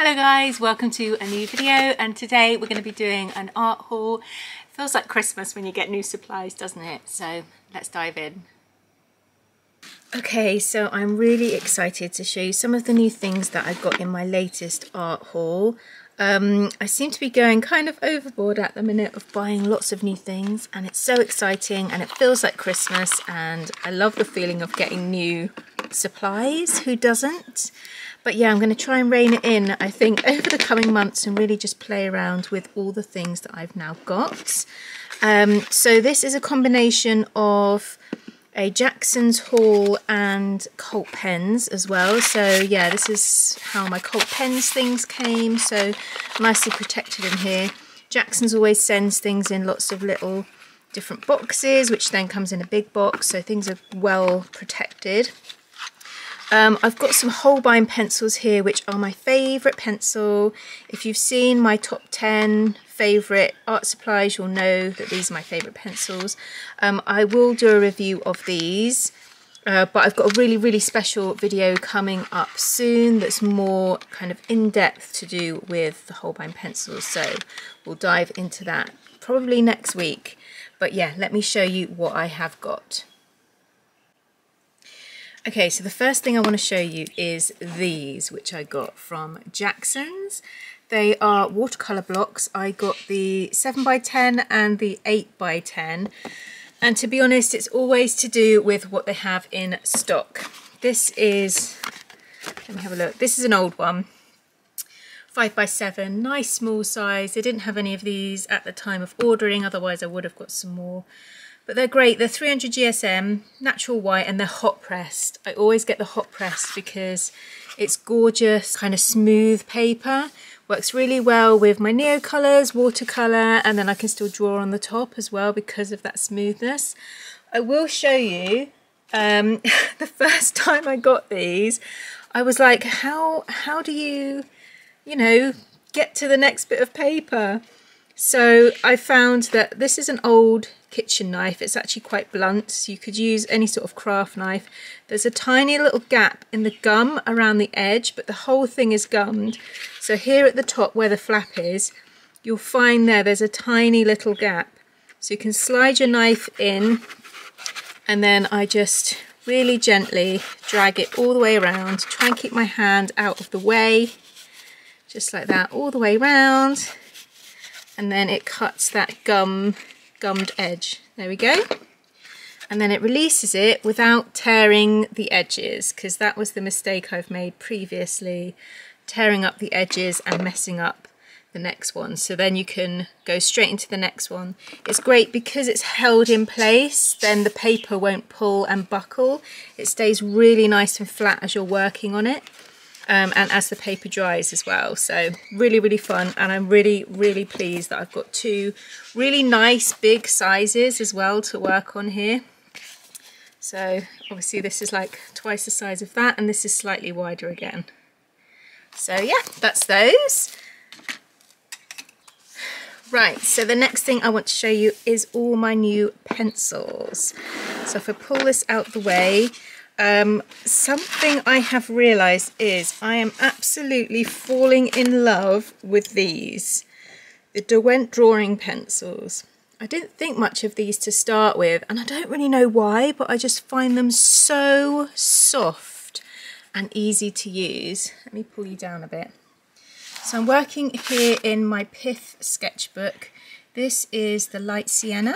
Hello guys, welcome to a new video, and today we're going to be doing an art haul. Feels like Christmas when you get new supplies, doesn't it? So let's dive in. Okay, so I'm really excited to show you some of the new things that I got in my latest art haul. I seem to be going kind of overboard at the minute of buying lots of new things, and it's so exciting and it feels like Christmas, and I love the feeling of getting new supplies. Who doesn't? But yeah, I'm going to try and rein it in, I think, over the coming months and really just play around with all the things that I've now got. So this is a combination of a Jackson's haul and Cult Pens as well. So yeah, this is how my Cult Pens things came, so nicely protected in here. Jackson's always sends things in lots of little different boxes, which then comes in a big box, so things are well protected. I've got some Holbein pencils here, which are my favourite pencil. If you've seen my top 10 favourite art supplies, you'll know that these are my favourite pencils. I will do a review of these, but I've got a really special video coming up soon that's more kind of in-depth to do with the Holbein pencils, so we'll dive into that probably next week. But yeah, let me show you what I have got. Okay, so the first thing I want to show you is these, which I got from Jackson's. They are watercolour blocks. I got the 7x10 and the 8x10. And to be honest, it's always to do with what they have in stock. This is, let me have a look, this is an old one. 5x7, nice small size. They didn't have any of these at the time of ordering, otherwise I would have got some more. But they're great. They're 300 GSM, natural white, and they're hot pressed. I always get the hot pressed because it's gorgeous, kind of smooth paper. Works really well with my Neocolors, watercolor, and then I can still draw on the top as well because of that smoothness. I will show you, the first time I got these, I was like, how do you know, get to the next bit of paper? So I found that this is an old kitchen knife. It's actually quite blunt, so you could use any sort of craft knife. There's a tiny little gap in the gum around the edge, but the whole thing is gummed. So here at the top where the flap is, you'll find there's a tiny little gap. So you can slide your knife in, and then I just really gently drag it all the way around. Try and keep my hand out of the way, just like that, all the way around. And then it cuts that gummed edge. There we go. And then it releases it without tearing the edges, because that was the mistake I've made previously, tearing up the edges and messing up the next one. So then you can go straight into the next one. It's great because it's held in place, then the paper won't pull and buckle. It stays really nice and flat as you're working on it. And as the paper dries as well. So really fun, and I'm really pleased that I've got two really nice big sizes as well to work on here. So obviously this is like twice the size of that, and this is slightly wider again. So yeah, that's those. Right, so the next thing I want to show you is all my new pencils. So if I pull this out the way, something I have realised is I am absolutely falling in love with these, the Derwent drawing pencils. I didn't think much of these to start with, and I don't really know why, but I just find them so soft and easy to use. Let me pull you down a bit. So I'm working here in my Pith sketchbook. This is the light sienna.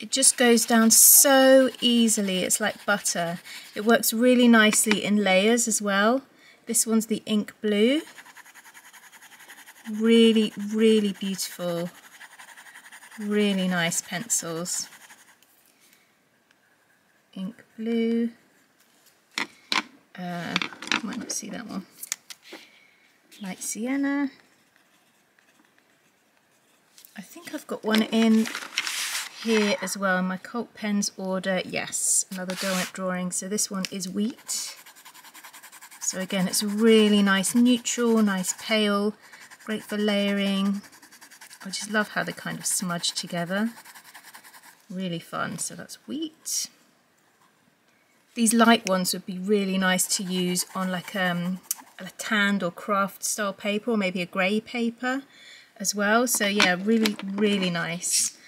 It just goes down so easily, it's like butter. It works really nicely in layers as well. This one's the ink blue. Really beautiful, really nice pencils. Ink blue, you might not see that one. Light sienna. I think I've got one in here as well, my Cult Pens order. Yes, another Derwent drawing. So this one is wheat. So again, it's really nice neutral, nice pale, great for layering. I just love how they kind of smudge together. Really fun. So that's wheat. These light ones would be really nice to use on like a tanned or craft style paper, or maybe a grey paper as well. So yeah, really, really nice.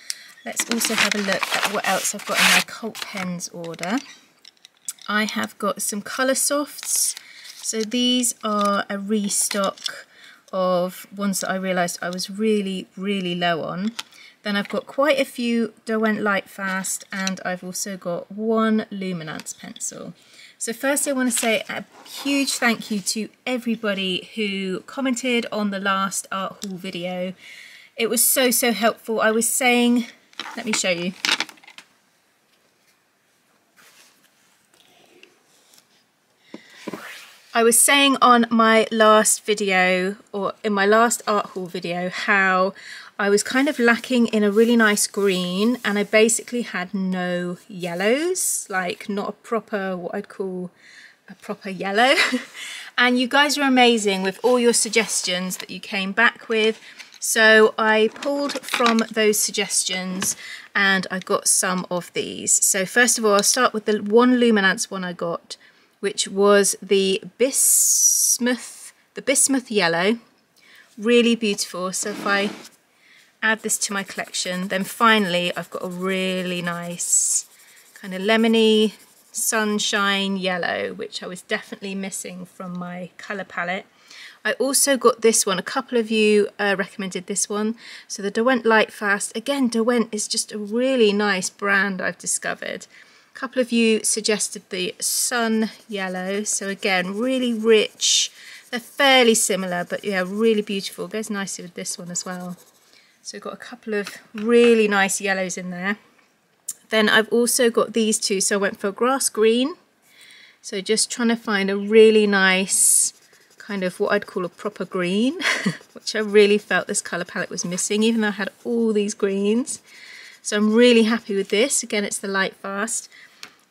Let's also have a look at what else I've got in my Cult Pens order. I have got some colour softs. So these are a restock of ones that I realised I was really, really low on. Then I've got quite a few Derwent Lightfast, and I've also got one Luminance pencil. So first I want to say a huge thank you to everybody who commented on the last art haul video. It was so, so helpful. I was saying, let me show you. I was saying on my last video, or in my last art haul video, how I was kind of lacking in a really nice green, and I basically had no yellows, like not a proper, what I'd call a proper yellow. And you guys are amazing with all your suggestions that you came back with. So I pulled from those suggestions and I got some of these. So first of all, I'll start with the one Luminance one I got, which was the bismuth yellow. Really beautiful. So if I add this to my collection, then finally I've got a really nice kind of lemony sunshine yellow, which I was definitely missing from my colour palette. I also got this one. A couple of you recommended this one. So the Derwent Lightfast. Again, Derwent is just a really nice brand I've discovered. A couple of you suggested the Sun Yellow, so again, really rich. They're fairly similar, but yeah, really beautiful. Goes nicely with this one as well. So we've got a couple of really nice yellows in there. Then I've also got these two, so I went for grass green. So just trying to find a really nice kind of what I'd call a proper green, which I really felt this colour palette was missing, even though I had all these greens. So I'm really happy with this. Again, it's the Lightfast.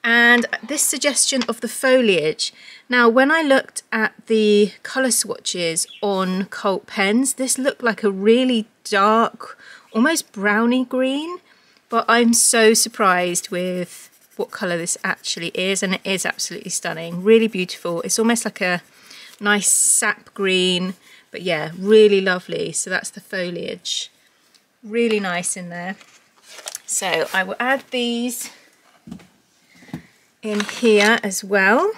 And this suggestion of the foliage. Now, when I looked at the colour swatches on Cult Pens, this looked like a really dark, almost browny green. But I'm so surprised with what colour this actually is. And it is absolutely stunning. Really beautiful. It's almost like a nice sap green. But yeah, really lovely. So that's the foliage. Really nice in there. So I will add these in here as well.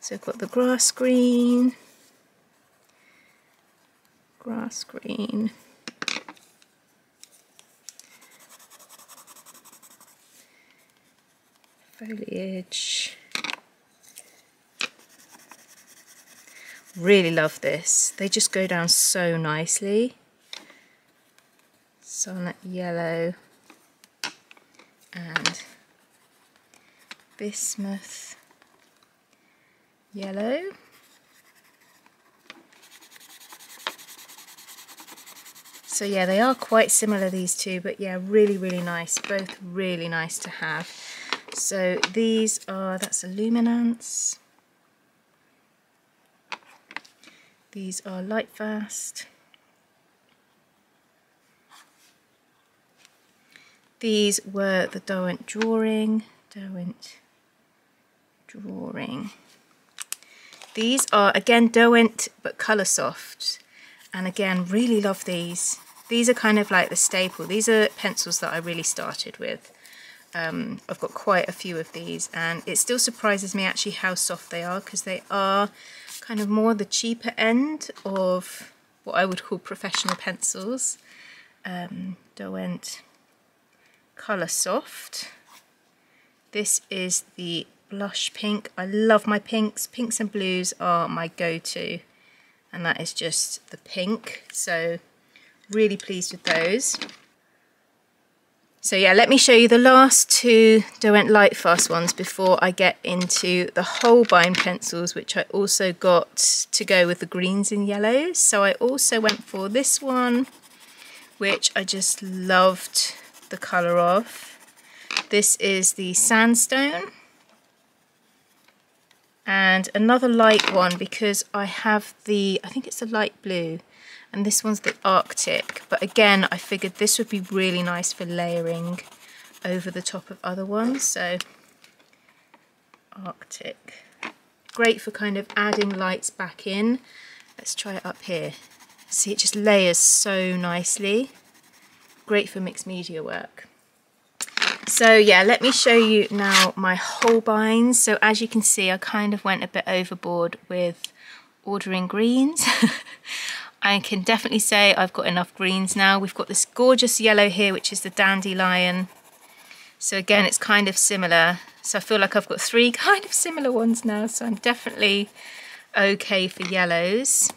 So I've got the grass green. Foliage. Really love this. They just go down so nicely. Sun Yellow and Bismuth Yellow. So yeah, they are quite similar, these two, but yeah, really, really nice. Both really nice to have. So these are, that's a Luminance. These are Lightfast. These were the Derwent Drawing. These are, again, Derwent, but colour soft. And again, really love these. These are kind of like the staple. These are pencils that I really started with. I've got quite a few of these, and it still surprises me actually how soft they are, because they are kind of more the cheaper end of what I would call professional pencils. Derwent Colour Soft. This is the blush pink. I love my pinks. Pinks and blues are my go-to, and that is just the pink. So really pleased with those. So yeah, let me show you the last two Derwent Lightfast ones before I get into the Holbein pencils, which I also got to go with the greens and yellows. So I also went for this one, which I just loved the colour of. This is the Sandstone, and another light one, because I have the, I think it's the light blue, and this one's the Arctic. But again, I figured this would be really nice for layering over the top of other ones. So Arctic. Great for kind of adding lights back in. Let's try it up here. See, it just layers so nicely. Great for mixed media work. So yeah, let me show you now my Holbeins. So as you can see, I kind of went a bit overboard with ordering greens. I can definitely say I've got enough greens now. We've got this gorgeous yellow here, which is the dandelion. So again, it's kind of similar. So I feel like I've got three kind of similar ones now. So I'm definitely okay for yellows.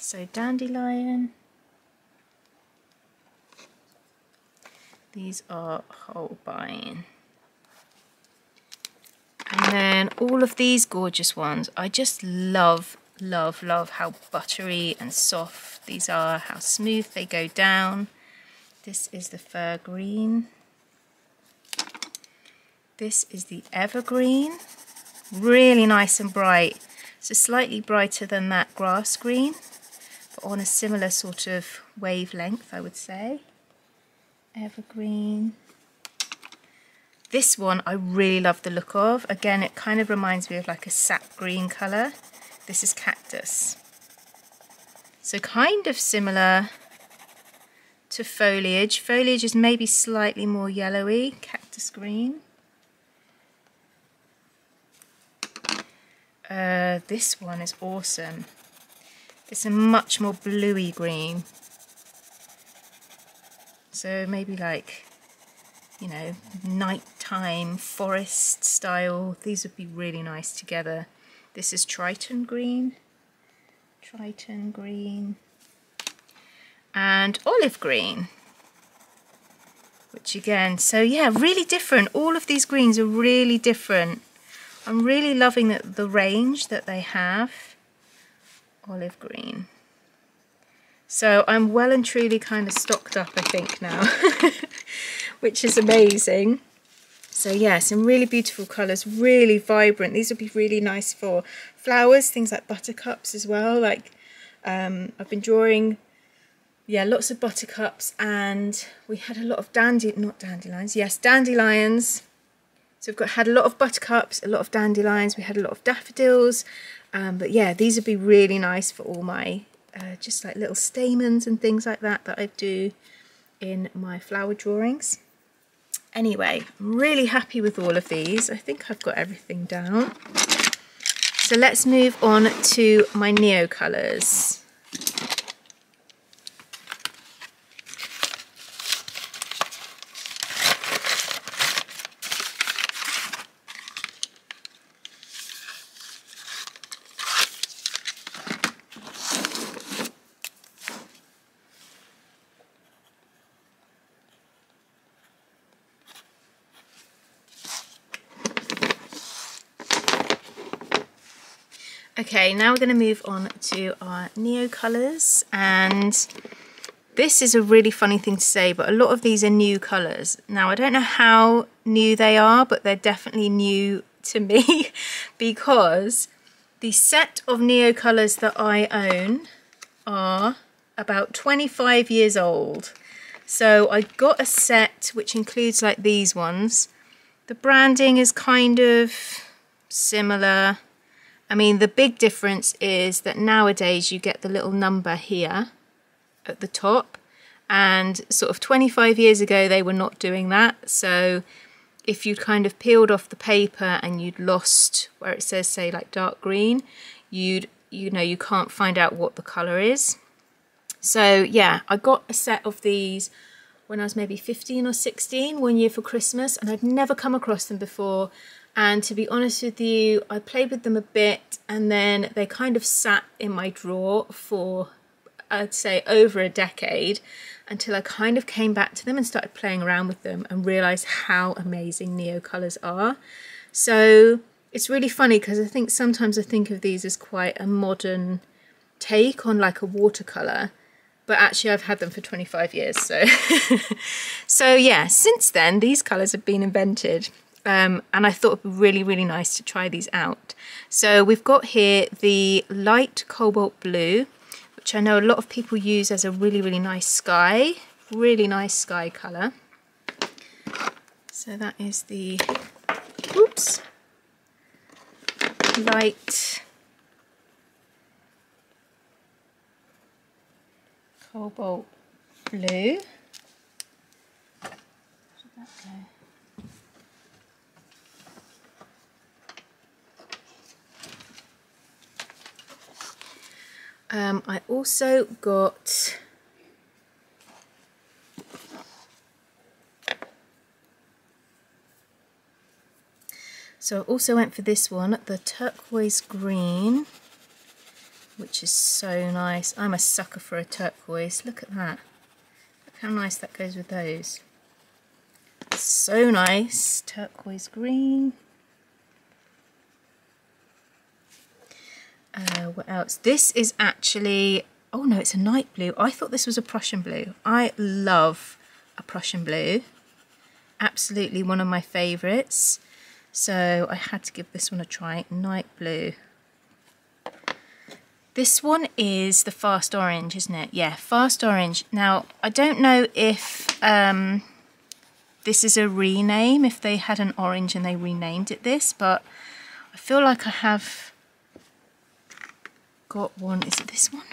So dandelion. These are Holbein. And then all of these gorgeous ones. I just love how buttery and soft these are, how smooth they go down. This is the fir green. This is the evergreen. Really nice and bright. So slightly brighter than that grass green, but on a similar sort of wavelength, I would say. Evergreen. This one I really love the look of. Again, it kind of reminds me of like a sap green colour. This is cactus. So kind of similar to foliage. Foliage is maybe slightly more yellowy, cactus green. This one is awesome. It's a much more bluey green. So maybe like, you know, nighttime forest style. These would be really nice together. This is Triton green. Triton green. And olive green. Which again, so yeah, really different. All of these greens are really different. I'm really loving the range that they have. Olive green. So I'm well and truly kind of stocked up, I think, now, which is amazing. So yeah, some really beautiful colours, really vibrant. These would be really nice for flowers, things like buttercups as well. Like I've been drawing, yeah, lots of buttercups, and we had a lot of dandelions. So we've had a lot of buttercups, a lot of dandelions. We had a lot of daffodils, but yeah, these would be really nice for all my just like little stamens and things like that that I do in my flower drawings. Anyway, I'm really happy with all of these. I think I've got everything down. So let's move on to my Neocolors. Okay, now we're going to move on to our Neocolors, and this is a really funny thing to say, but a lot of these are new colours. Now I don't know how new they are, but they're definitely new to me because the set of Neocolors that I own are about 25 years old. So I got a set which includes like these ones. The branding is kind of similar. I mean, the big difference is that nowadays you get the little number here at the top, and sort of 25 years ago they were not doing that. So if you'd kind of peeled off the paper and you'd lost where it says, say, like dark green, you can't find out what the colour is. So yeah, I got a set of these when I was maybe 15 or 16, one year for Christmas, and I'd never come across them before. And to be honest with you, I played with them a bit, and then they kind of sat in my drawer for, I'd say, over a decade, until I kind of came back to them and started playing around with them and realised how amazing Neocolors are. So it's really funny because I think sometimes I think of these as quite a modern take on like a watercolour, but actually I've had them for 25 years. So, so yeah, since then these colours have been invented. And I thought it would be really, really nice to try these out. So we've got here the light cobalt blue, which I know a lot of people use as a really, really nice sky. Really nice sky colour. So that is the, whoop, perhaps light cobalt blue. Where did that go? I also got I also went for this one, the turquoise green, which is so nice. I'm a sucker for a turquoise. Look at that. Look how nice that goes with those. So nice, turquoise green. What else? This is actually, oh no, it's a night blue. I thought this was a Prussian blue. I love a Prussian blue. Absolutely one of my favourites. So I had to give this one a try, night blue. This one is the fast orange, isn't it? Yeah, fast orange. Now, I don't know if this is a rename, if they had an orange and they renamed it this, but I feel like I have got one. Is it this one?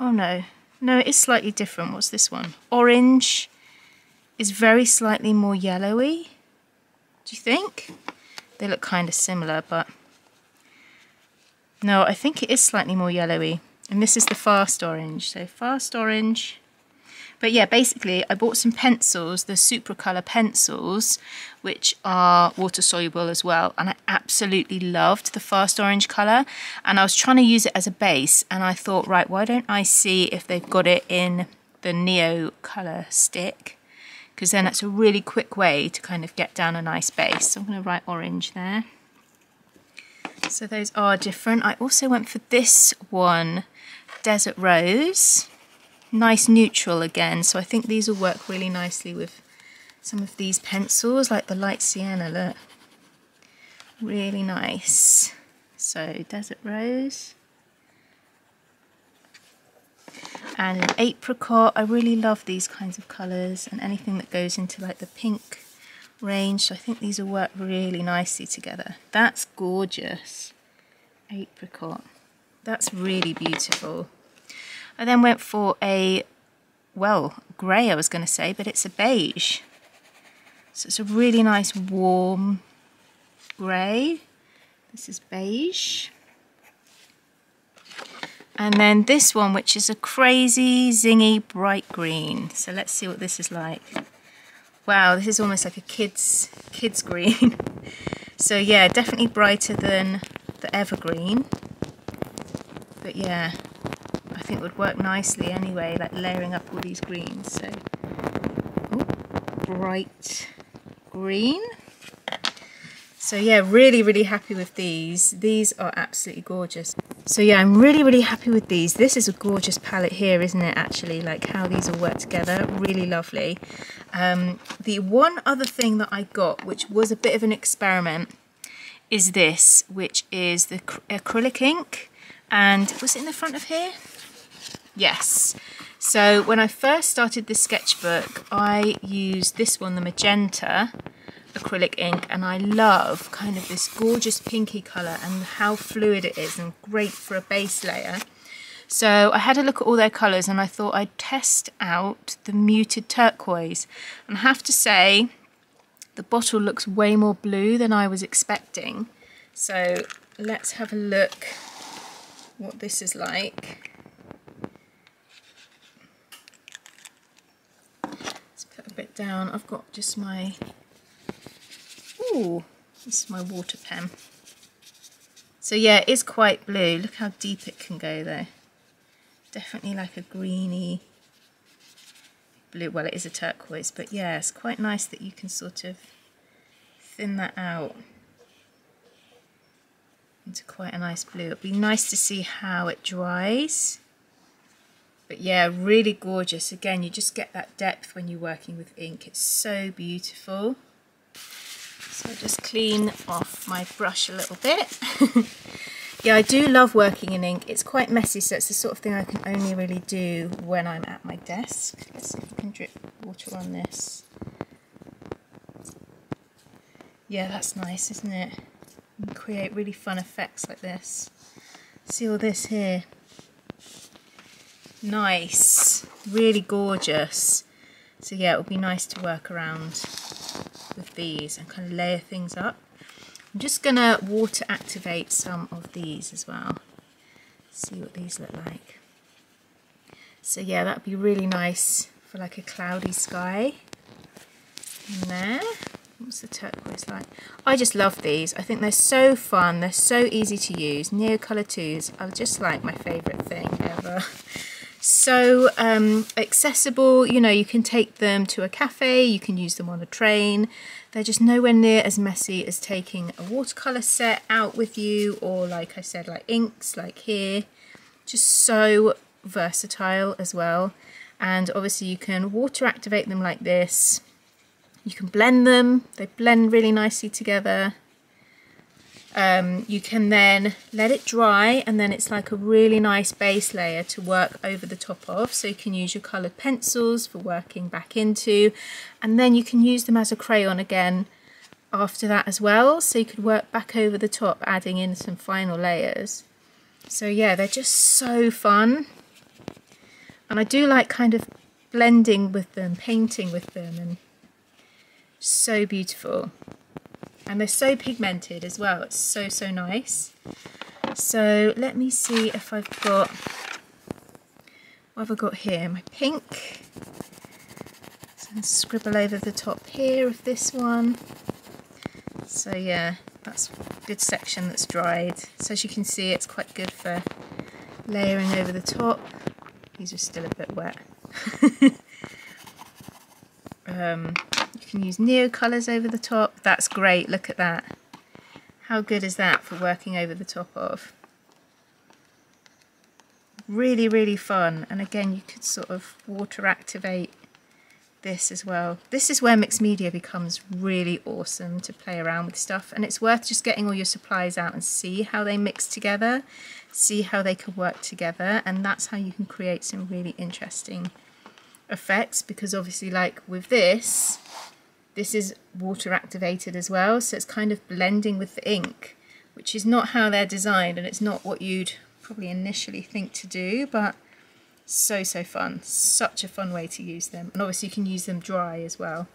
Oh no, no, it is slightly different. What's this one? Orange is very slightly more yellowy, do you think? They look kind of similar, but no, I think it is slightly more yellowy, and this is the fast orange. So fast orange. But yeah, basically I bought some pencils, the Supracolor pencils, which are water soluble as well, and I absolutely loved the fast orange colour, and I was trying to use it as a base, and I thought, right, why don't I see if they've got it in the Neocolor stick, because then that's a really quick way to kind of get down a nice base. So I'm going to write orange there. So those are different. I also went for this one, Desert Rose. Nice neutral again, so I think these will work really nicely with some of these pencils, like the light sienna, look. Really nice. So Desert Rose. And an apricot. I really love these kinds of colours, and anything that goes into like the pink range, so I think these will work really nicely together. That's gorgeous. Apricot. That's really beautiful. I then went for a, well, grey I was going to say, but it's a beige. So it's a really nice warm grey. This is beige. And then this one, which is a crazy, zingy, bright green. So let's see what this is like. Wow, this is almost like a kid's green. So yeah, definitely brighter than the evergreen. But yeah, I think it would work nicely anyway, like layering up all these greens. So bright green. So yeah, really, really happy with these. These are absolutely gorgeous. So yeah, I'm really, really happy with these. This is a gorgeous palette here, isn't it, actually? Like how these all work together, really lovely. The one other thing that I got, which was a bit of an experiment, is this, which is the acrylic ink. And was it in the front of here? Yes. So when I first started this sketchbook, I used this one, the magenta acrylic ink, and I love kind of this gorgeous pinky colour and how fluid it is, and great for a base layer. So I had a look at all their colours and I thought I'd test out the muted turquoise, and I have to say the bottle looks way more blue than I was expecting. So let's have a look what this is like. Let's put a bit down. I've got just my, ooh, this is my water pen. So yeah, it is quite blue. Look how deep it can go though. Definitely like a greeny blue. Well, it is a turquoise, but yeah, it's quite nice that you can sort of thin that out into quite a nice blue. It'd be nice to see how it dries. But yeah, really gorgeous. Again, you just get that depth when you're working with ink. It's so beautiful. So I'll just clean off my brush a little bit. Yeah, I do love working in ink. It's quite messy, so it's the sort of thing I can only really do when I'm at my desk. Let's see if I can drip water on this. Yeah, that's nice, isn't it? You can create really fun effects like this. See all this here? Nice, really gorgeous. So yeah, it would be nice to work around with these and kind of layer things up. I'm just going to water activate some of these as well. See what these look like. So yeah, that'd be really nice for like a cloudy sky. In there. What's the turquoise like? I just love these. I think they're so fun. They're so easy to use. Neocolor 2s are just like my favourite thing ever. So accessible, you know, you can take them to a cafe, you can use them on a train. They're just nowhere near as messy as taking a watercolour set out with you, or like I said, like inks, like here. Just so versatile as well. And obviously you can water activate them like this. You can blend them, they blend really nicely together. You can then let it dry, and then it's like a really nice base layer to work over the top of. So you can use your coloured pencils for working back into, and then you can use them as a crayon again after that as well. So you could work back over the top, adding in some final layers. So yeah, they're just so fun. And I do like kind of blending with them, painting with them, and so beautiful, and they're so pigmented as well. It's so nice. So let me see if I've got, what have I got here? My pink. So I'm gonna scribble over the top here of this one. So yeah, that's a good section that's dried. So as you can see, it's quite good for layering over the top. These are still a bit wet. You can use neo colours over the top. That's great, look at that. How good is that for working over the top of? Really, really fun. And again, you could sort of water activate this as well. This is where mixed media becomes really awesome to play around with stuff. And it's worth just getting all your supplies out and see how they mix together, see how they can work together. And that's how you can create some really interesting effects, because obviously like with this is water activated as well, so it's kind of blending with the ink, which is not how they're designed, and it's not what you'd probably initially think to do, but so fun. Such a fun way to use them, and obviously you can use them dry as well.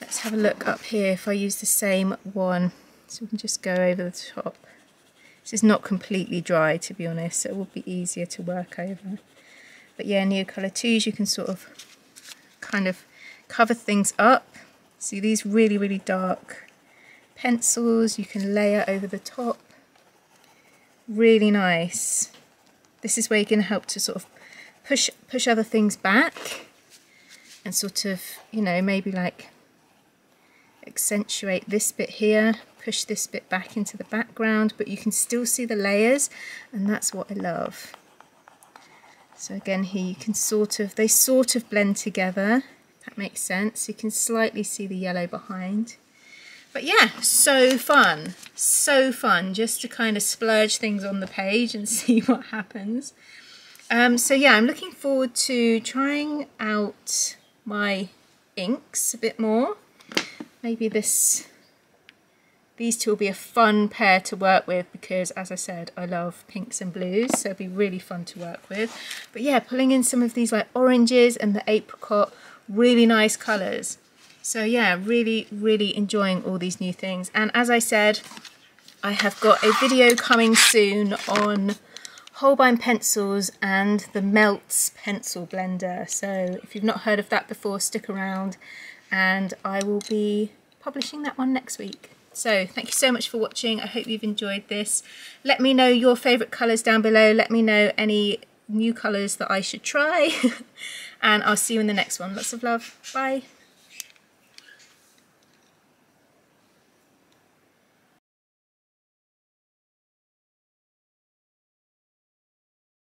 Let's have a look up here if I use the same one, so we can just go over the top. This is not completely dry, to be honest, so it will be easier to work over. But yeah, Neocolor 2s, you can sort of kind of cover things up. See these really, really dark pencils, you can layer over the top. Really nice. This is where you can help to sort of push other things back and sort of, you know, maybe like accentuate this bit here, push this bit back into the background, but you can still see the layers, and that's what I love. So again here you can sort of, they sort of blend together, if that makes sense. You can slightly see the yellow behind. But yeah, so fun just to kind of splurge things on the page and see what happens. So yeah, I'm looking forward to trying out my inks a bit more. Maybe these two will be a fun pair to work with, because as I said, I love pinks and blues, so it'll be really fun to work with. But yeah, pulling in some of these like oranges and the apricot, really nice colours. So yeah, really enjoying all these new things. And as I said, I have got a video coming soon on Holbein pencils and the Melts pencil blender. So if you've not heard of that before, stick around, and I will be publishing that one next week. So thank you so much for watching. I hope you've enjoyed this. Let me know your favourite colours down below. Let me know any new colours that I should try. And I'll see you in the next one. Lots of love. Bye.